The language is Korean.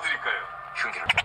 도와드릴까요? 흉기를